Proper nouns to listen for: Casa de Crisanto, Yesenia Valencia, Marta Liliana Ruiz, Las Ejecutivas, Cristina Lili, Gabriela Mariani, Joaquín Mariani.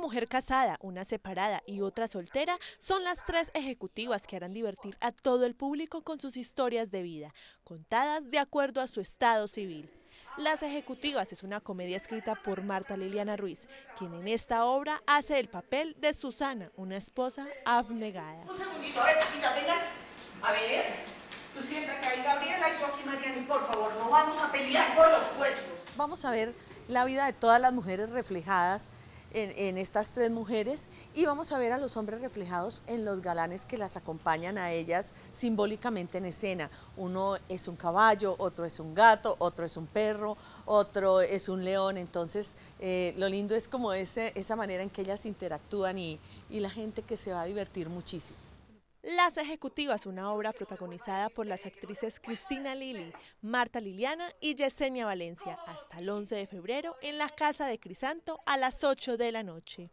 mujer casada, una separada y otra soltera son las tres ejecutivas que harán divertir a todo el público con sus historias de vida, contadas de acuerdo a su estado civil. Las Ejecutivas es una comedia escrita por Marta Liliana Ruiz, quien en esta obra hace el papel de Susana, una esposa abnegada. Un segundito, chiquita, venga. A ver, tú siéntate ahí, Gabriela y Joaquín Mariani, por favor, no vamos a pelear por los puestos. Vamos a ver la vida de todas las mujeres reflejadas en estas tres mujeres y vamos a ver a los hombres reflejados en los galanes que las acompañan a ellas simbólicamente en escena. Uno es un caballo, otro es un gato, otro es un perro, otro es un león. Entonces lo lindo es como esa manera en que ellas interactúan y la gente que se va a divertir muchísimo. Las Ejecutivas, una obra protagonizada por las actrices Cristina Lili, Marta Liliana y Yesenia Valencia, hasta el 11 de febrero en la Casa de Crisanto a las 8 de la noche.